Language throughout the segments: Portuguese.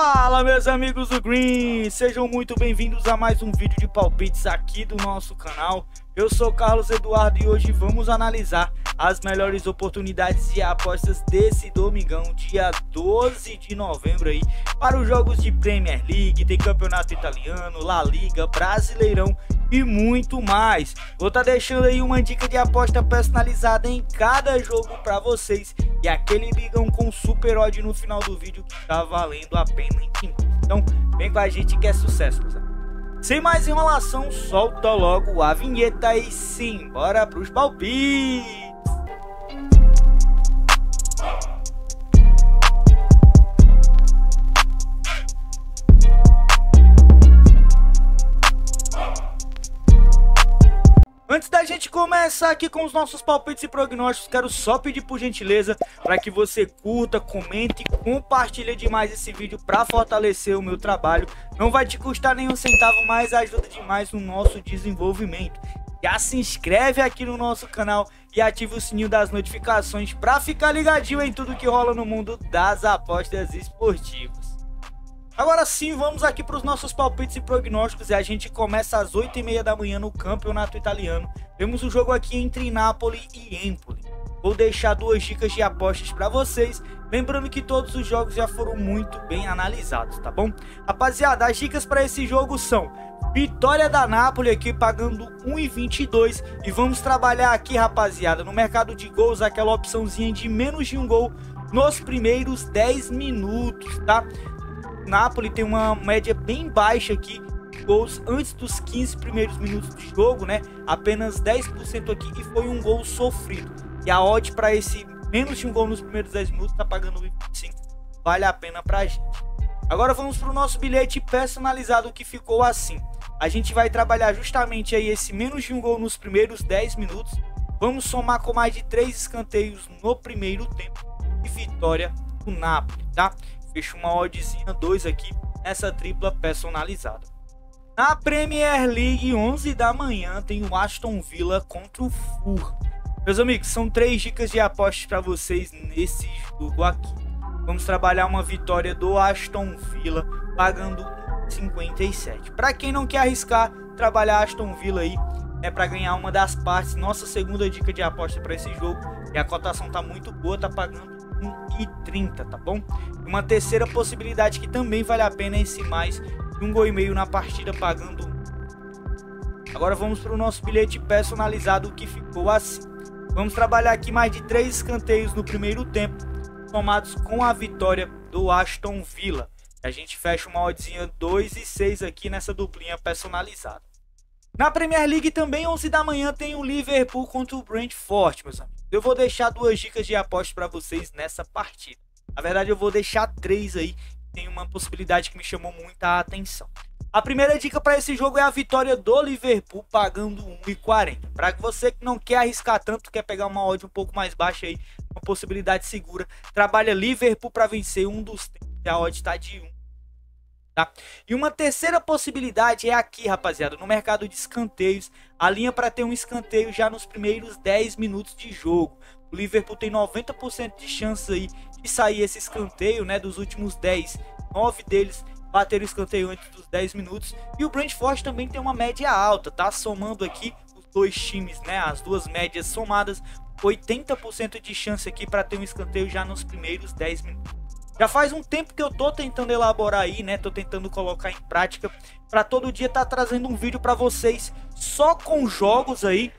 Fala, meus amigos do Green, sejam muito bem-vindos a mais um vídeo de palpites aqui do nosso canal. Eu sou Carlos Eduardo e hoje vamos analisar as melhores oportunidades e apostas desse domingão, dia 12 de novembro aí, para os jogos de Premier League, tem campeonato italiano, La Liga, Brasileirão e muito mais. Vou estar deixando aí uma dica de aposta personalizada em cada jogo para vocês e aquele ligão com super odd no final do vídeo que tá valendo a pena, enfim. Então vem com a gente que é sucesso, pessoal. Sem mais enrolação, solta logo a vinheta e sim, bora pros palpites! Antes da gente começar aqui com os nossos palpites e prognósticos, quero só pedir por gentileza para que você curta, comente e compartilhe demais esse vídeo para fortalecer o meu trabalho. Não vai te custar nenhum centavo, mas ajuda demais no nosso desenvolvimento. Já se inscreve aqui no nosso canal e ativa o sininho das notificações para ficar ligadinho em tudo que rola no mundo das apostas esportivas. Agora sim, vamos aqui para os nossos palpites e prognósticos e a gente começa às 8h30 da manhã no campeonato italiano. Temos um jogo aqui entre Napoli e Empoli. Vou deixar duas dicas de apostas para vocês, lembrando que todos os jogos já foram muito bem analisados, tá bom? Rapaziada, as dicas para esse jogo são vitória da Napoli aqui pagando 1,22 e vamos trabalhar aqui, rapaziada, no mercado de gols, aquela opçãozinha de menos de um gol nos primeiros 10 minutos, tá? Napoli tem uma média bem baixa aqui, gols antes dos 15 primeiros minutos de jogo, né? Apenas 10% aqui e foi um gol sofrido. E a odd para esse menos de um gol nos primeiros 10 minutos tá pagando 25, vale a pena pra gente. Agora vamos pro nosso bilhete personalizado que ficou assim. A gente vai trabalhar justamente aí esse menos de um gol nos primeiros 10 minutos. Vamos somar com mais de 3 escanteios no primeiro tempo e vitória do Napoli, tá? Fecho uma oddzinha 2 aqui nessa tripla personalizada. Na Premier League, 11 da manhã, tem o Aston Villa contra o Fulham. Meus amigos, são 3 dicas de apostas para vocês nesse jogo aqui. Vamos trabalhar uma vitória do Aston Villa pagando 57. Para quem não quer arriscar, trabalhar Aston Villa aí é para ganhar uma das partes. Nossa segunda dica de aposta para esse jogo, e a cotação tá muito boa, tá pagando 1,30, tá bom? Uma terceira possibilidade que também vale a pena é esse mais de um gol e meio na partida pagando 1. Agora vamos para o nosso bilhete personalizado que ficou assim. Vamos trabalhar aqui mais de 3 escanteios no primeiro tempo, somados com a vitória do Aston Villa. A gente fecha uma oddzinha 2,6 aqui nessa duplinha personalizada. Na Premier League também, 11 da manhã, tem o Liverpool contra o Brentford, meus amigos. Eu vou deixar 2 dicas de aposta para vocês nessa partida. Na verdade, eu vou deixar 3 aí. Tem uma possibilidade que me chamou muita atenção. A primeira dica para esse jogo é a vitória do Liverpool pagando 1,40. Para você que não quer arriscar tanto, quer pegar uma odd um pouco mais baixa aí, uma possibilidade segura, trabalha Liverpool para vencer um dos tempos. A odd está de 1. Tá? E uma terceira possibilidade é aqui, rapaziada, no mercado de escanteios, a linha para ter um escanteio já nos primeiros 10 minutos de jogo. O Liverpool tem 90% de chance aí de sair esse escanteio, né? Dos últimos 10, 9 deles bateram o escanteio antes dos 10 minutos. E o Brentford também tem uma média alta, tá? Somando aqui os dois times, né? As duas médias somadas, 80% de chance aqui para ter um escanteio já nos primeiros 10 minutos. Já faz um tempo que eu tô tentando elaborar aí, né? Tô tentando colocar em prática para todo dia tá trazendo um vídeo para vocês só com jogos aí,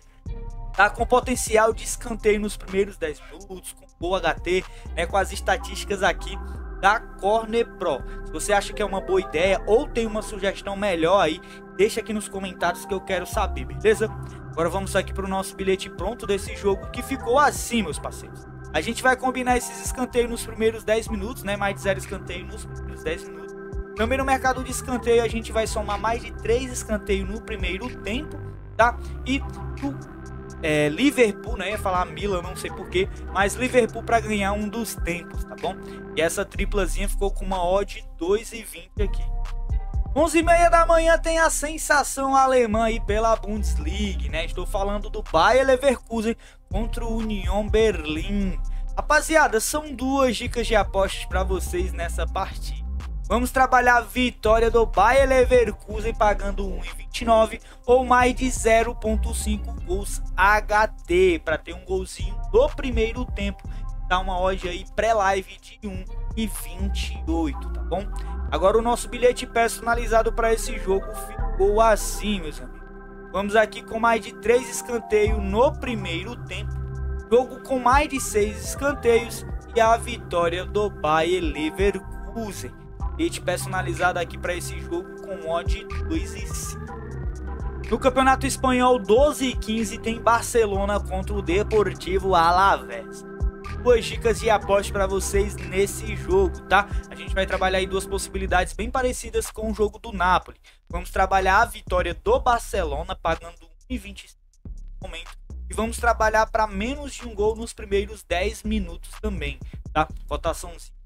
tá? Com potencial de escanteio nos primeiros 10 minutos, com boa HT, né? Com as estatísticas aqui da Corner Pro. Se você acha que é uma boa ideia ou tem uma sugestão melhor aí, deixa aqui nos comentários que eu quero saber, beleza? Agora vamos aqui pro nosso bilhete pronto desse jogo que ficou assim, meus parceiros. A gente vai combinar esses escanteios nos primeiros 10 minutos, né? Mais de 0 escanteio nos primeiros 10 minutos. Também no mercado de escanteio a gente vai somar mais de 3 escanteios no primeiro tempo, tá? E o Liverpool, né? Ia falar Milan, não sei porquê, mas Liverpool para ganhar um dos tempos, tá bom? E essa triplazinha ficou com uma odd 2,20 aqui. 11h30 da manhã tem a sensação alemã aí pela Bundesliga, né? Estou falando do Bayern Leverkusen contra o Union Berlim. Rapaziada, são 2 dicas de apostas para vocês nessa partida. Vamos trabalhar a vitória do Bayern Leverkusen pagando 1,29 ou mais de 0,5 gols HT para ter um golzinho do primeiro tempo. Dá uma odd aí pré-live de 1,28, tá bom? Agora o nosso bilhete personalizado para esse jogo ficou assim, meus amigos. Vamos aqui com mais de 3 escanteios no primeiro tempo. Jogo com mais de 6 escanteios e a vitória do Bayer Leverkusen. Bilhete personalizado aqui para esse jogo com odd 2,5. No Campeonato Espanhol 12:15 tem Barcelona contra o Deportivo Alavés. Duas dicas de aposta para vocês nesse jogo, tá? A gente vai trabalhar aí duas possibilidades bem parecidas com o jogo do Napoli. Vamos trabalhar a vitória do Barcelona pagando 1,25 no momento. E vamos trabalhar para menos de um gol nos primeiros 10 minutos também, tá? Cotação 5.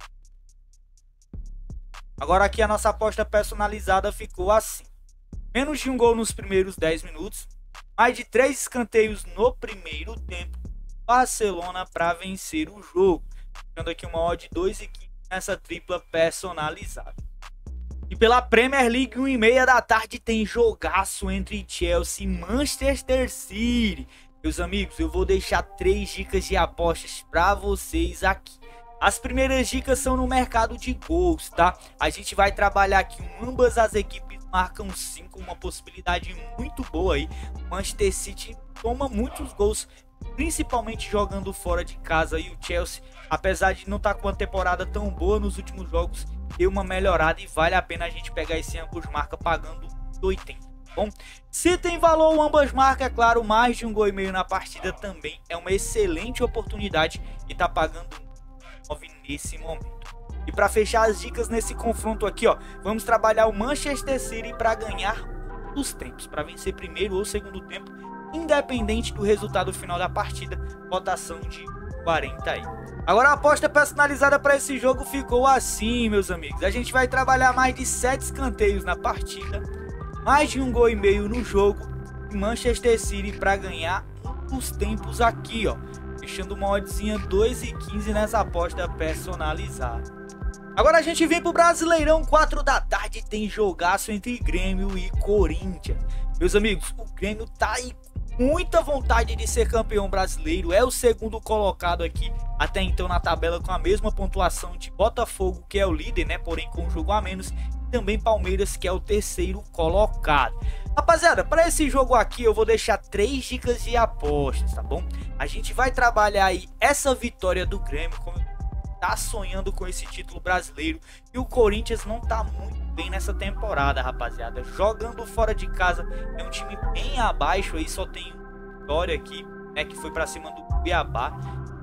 Agora aqui a nossa aposta personalizada ficou assim. Menos de um gol nos primeiros 10 minutos. Mais de 3 escanteios no primeiro tempo. Barcelona para vencer o jogo, ficando aqui uma odd 2,15 nessa tripla personalizada. E pela Premier League, 1h30 da tarde tem jogaço entre Chelsea e Manchester City. Meus amigos, eu vou deixar 3 dicas de apostas para vocês aqui. As primeiras dicas são no mercado de gols, tá? A gente vai trabalhar aqui, ambas as equipes marcam 5, uma possibilidade muito boa aí. O Manchester City toma muitos gols, principalmente jogando fora de casa, e o Chelsea, apesar de não estar com uma temporada tão boa nos últimos jogos, deu uma melhorada e vale a pena a gente pegar esse ambos marca pagando 80. Bom, se tem valor ambas marcas, é claro, mais de 1,5 gol na partida também é uma excelente oportunidade e tá pagando 9 nesse momento. E para fechar as dicas nesse confronto aqui, ó, vamos trabalhar o Manchester City para ganhar os tempos, para vencer primeiro ou segundo tempo, independente do resultado final da partida, cotação de 40 aí. Agora a aposta personalizada para esse jogo ficou assim, meus amigos. A gente vai trabalhar mais de 7 escanteios na partida, mais de 1,5 gol no jogo e Manchester City para ganhar os tempos aqui, ó, fechando uma oddzinha 2,15 nessa aposta personalizada. Agora a gente vem pro Brasileirão, 4 da tarde tem jogaço entre Grêmio e Corinthians. Meus amigos, o Grêmio tá aí muita vontade de ser campeão brasileiro, é o segundo colocado aqui até então na tabela, com a mesma pontuação de Botafogo, que é o líder, né, porém com um jogo a menos, e também Palmeiras, que é o terceiro colocado. Rapaziada, para esse jogo aqui eu vou deixar 3 dicas de apostas, tá bom? A gente vai trabalhar aí essa vitória do Grêmio, como tá sonhando com esse título brasileiro, e o Corinthians não tá muito bem nessa temporada, rapaziada. Jogando fora de casa, é um time bem abaixo aí, só tem uma vitória aqui, né, que foi para cima do Cuiabá,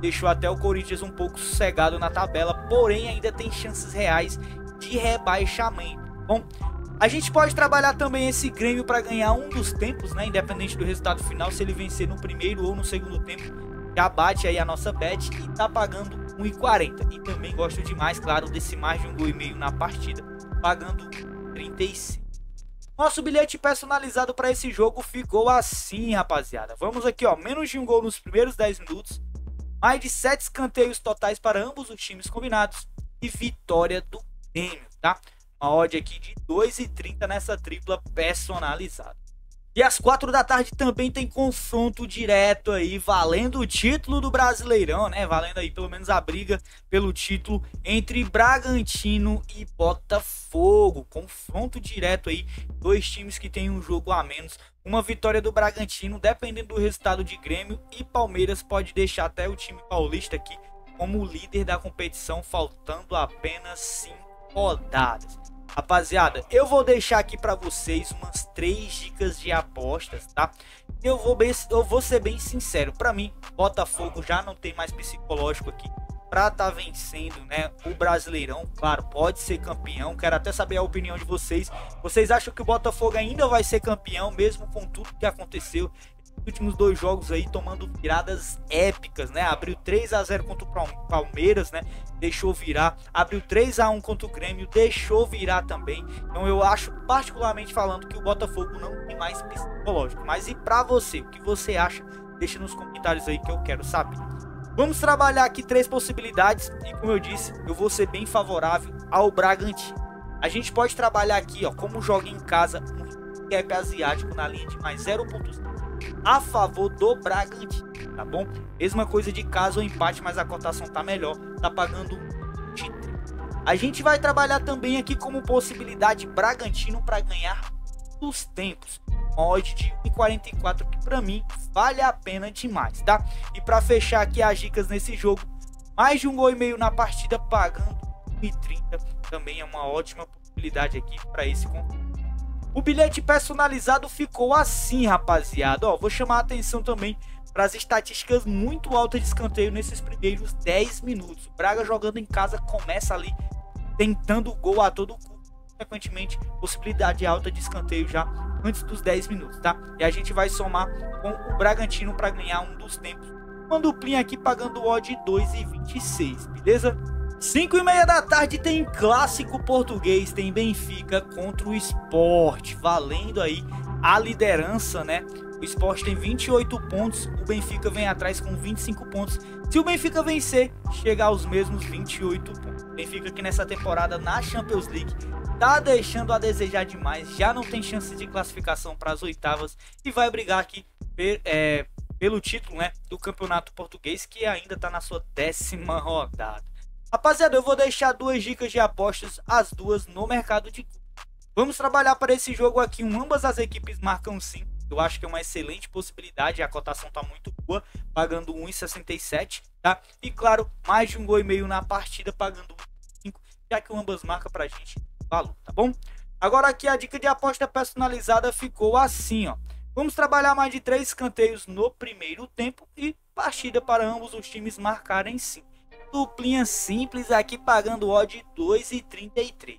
deixou até o Corinthians um pouco sossegado na tabela, porém ainda tem chances reais de rebaixamento. Bom, a gente pode trabalhar também esse Grêmio para ganhar um dos tempos, né, independente do resultado final, se ele vencer no primeiro ou no segundo tempo, já bate aí a nossa bet e tá pagando 1,40. E também gosto demais, claro, desse mais de 1,5 gol na partida, pagando 35. Nosso bilhete personalizado para esse jogo ficou assim, rapaziada. Vamos aqui, ó, menos de 1,5 gol nos primeiros 10 minutos, mais de 7 escanteios totais para ambos os times combinados e vitória do Grêmio, tá? Uma odd aqui de 2,30 nessa tripla personalizada. E às 4 da tarde também tem confronto direto aí, valendo o título do Brasileirão, né? Valendo aí pelo menos a briga pelo título entre Bragantino e Botafogo. Confronto direto aí, 2 times que tem um jogo a menos. Uma vitória do Bragantino, dependendo do resultado de Grêmio e Palmeiras, pode deixar até o time paulista aqui como líder da competição, faltando apenas 5 rodadas. Rapaziada, eu vou deixar aqui para vocês umas 3 dicas de apostas, tá? Eu vou ser bem sincero, para mim, Botafogo já não tem mais psicológico aqui para tá vencendo, né, o Brasileirão. Claro, pode ser campeão, quero até saber a opinião de vocês. Vocês acham que o Botafogo ainda vai ser campeão, mesmo com tudo que aconteceu? Os últimos 2 jogos aí tomando viradas épicas, né? Abriu 3-0 contra o Palmeiras, né? Deixou virar. Abriu 3-1 contra o Grêmio, deixou virar também. Então eu acho, particularmente falando, que o Botafogo não tem mais psicológico. Mas e pra você? O que você acha? Deixa nos comentários aí que eu quero saber. Vamos trabalhar aqui 3 possibilidades e, como eu disse, eu vou ser bem favorável ao Bragantino. A gente pode trabalhar aqui, ó, como joga em casa, um cap asiático na linha de mais 0,5 a favor do Bragantino, tá bom? Mesma coisa de casa ou empate, mas a cotação tá melhor, tá pagando 1,30. A gente vai trabalhar também aqui como possibilidade Bragantino para ganhar os tempos. Uma odd de 1,44 que para mim vale a pena demais, tá? E para fechar aqui as dicas nesse jogo, mais de 1,5 gol na partida pagando 1,30 também é uma ótima possibilidade aqui para esse confronto. O bilhete personalizado ficou assim, rapaziada. Ó, vou chamar a atenção também para as estatísticas muito altas de escanteio nesses primeiros 10 minutos. O Braga jogando em casa começa ali tentando o gol a todo custo. Frequentemente, possibilidade alta de escanteio já antes dos 10 minutos, tá? E a gente vai somar com o Bragantino para ganhar um dos tempos. Uma duplinha aqui pagando odd 2,26, beleza? 5h30 da tarde tem clássico português, tem Benfica contra o Sporting, valendo aí a liderança, né? O Sporting tem 28 pontos, o Benfica vem atrás com 25 pontos. Se o Benfica vencer, chega aos mesmos 28 pontos. O Benfica que nessa temporada na Champions League tá deixando a desejar demais, já não tem chance de classificação para as oitavas e vai brigar aqui pelo título, né, do Campeonato Português, que ainda tá na sua 10ª rodada. Rapaziada, eu vou deixar 2 dicas de apostas, as duas no mercado de clubes. Vamos trabalhar para esse jogo aqui, ambas as equipes marcam sim. Eu acho que é uma excelente possibilidade, a cotação tá muito boa, pagando 1,67, tá? E claro, mais de 1,5 gol na partida, pagando 1,5, já que ambas marcam pra gente valor, tá bom? Agora aqui a dica de aposta personalizada ficou assim, ó. Vamos trabalhar mais de 3 escanteios no primeiro tempo e partida para ambos os times marcarem sim. Duplinha simples aqui pagando odd 2,33.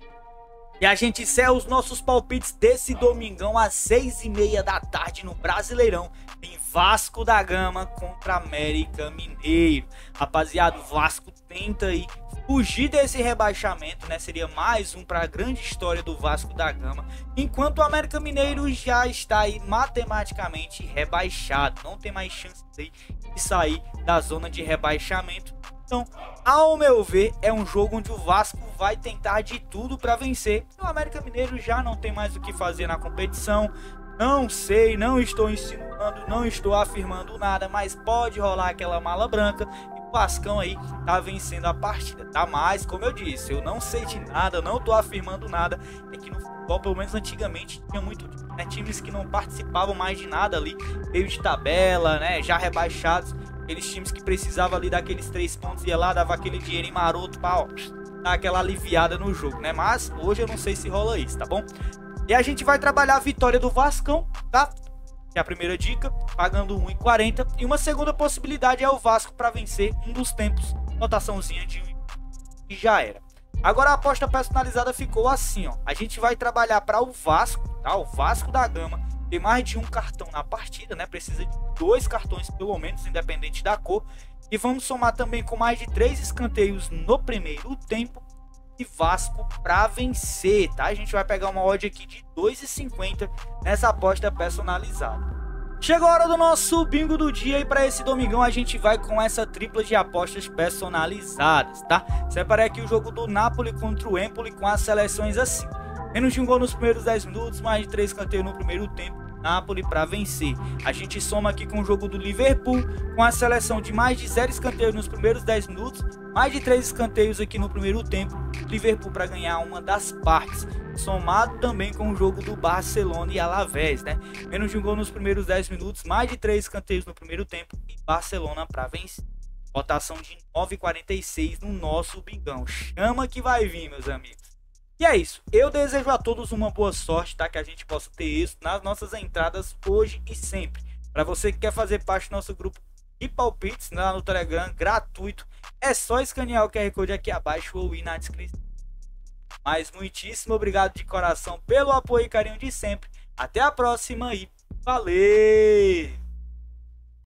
E a gente encerra os nossos palpites desse domingão às 6h30 da tarde no Brasileirão. Tem Vasco da Gama contra América Mineiro. Rapaziada, o Vasco tenta aí fugir desse rebaixamento, né? Seria mais um para a grande história do Vasco da Gama. Enquanto o América Mineiro já está aí matematicamente rebaixado. Não tem mais chance aí de sair da zona de rebaixamento. Então, ao meu ver, é um jogo onde o Vasco vai tentar de tudo para vencer. O América Mineiro já não tem mais o que fazer na competição. Não sei, não estou insinuando, não estou afirmando nada, mas pode rolar aquela mala branca. E o Vascão aí tá vencendo a partida, tá? Mas, como eu disse, eu não sei de nada, não tô afirmando nada. É que no futebol, pelo menos antigamente, tinha muito, né, times que não participavam mais de nada ali, meio de tabela, né, já rebaixados. Aqueles times que precisavam ali daqueles 3 pontos, ia lá, dava aquele dinheirinho maroto pra, ó, dar aquela aliviada no jogo, né? Mas hoje eu não sei se rola isso, tá bom? E a gente vai trabalhar a vitória do Vascão, tá? Que é a primeira dica, pagando 1,40. E uma segunda possibilidade é o Vasco para vencer um dos tempos. Cotaçãozinha de 1,40 e já era. Agora a aposta personalizada ficou assim, ó. A gente vai trabalhar para o Vasco, tá? O Vasco da Gama. Tem mais de um cartão na partida, né? Precisa de 2 cartões, pelo menos, independente da cor. E vamos somar também com mais de 3 escanteios no primeiro tempo. E Vasco para vencer, tá? A gente vai pegar uma odd aqui de 2,50 nessa aposta personalizada. Chegou a hora do nosso bingo do dia e para esse domingão a gente vai com essa tripla de apostas personalizadas, tá? Separei aqui o jogo do Napoli contra o Empoli com as seleções assim. Menos de 1 gol nos primeiros 10 minutos, mais de 3 escanteios no primeiro tempo. Napoli para vencer. A gente soma aqui com o jogo do Liverpool, com a seleção de mais de 0 escanteios nos primeiros 10 minutos, mais de 3 escanteios aqui no primeiro tempo, Liverpool para ganhar uma das partes. Somado também com o jogo do Barcelona e Alavés, né? Menos de 1 gol nos primeiros 10 minutos, mais de 3 escanteios no primeiro tempo e Barcelona para vencer. Cotação de 9,46 no nosso bingão. Chama que vai vir, meus amigos. E é isso, eu desejo a todos uma boa sorte, tá? Que a gente possa ter isso nas nossas entradas hoje e sempre. Para você que quer fazer parte do nosso grupo de palpites lá no Telegram, gratuito, é só escanear o QR Code aqui abaixo ou ir na descrição. Mas muitíssimo obrigado de coração pelo apoio e carinho de sempre. Até a próxima e valeu!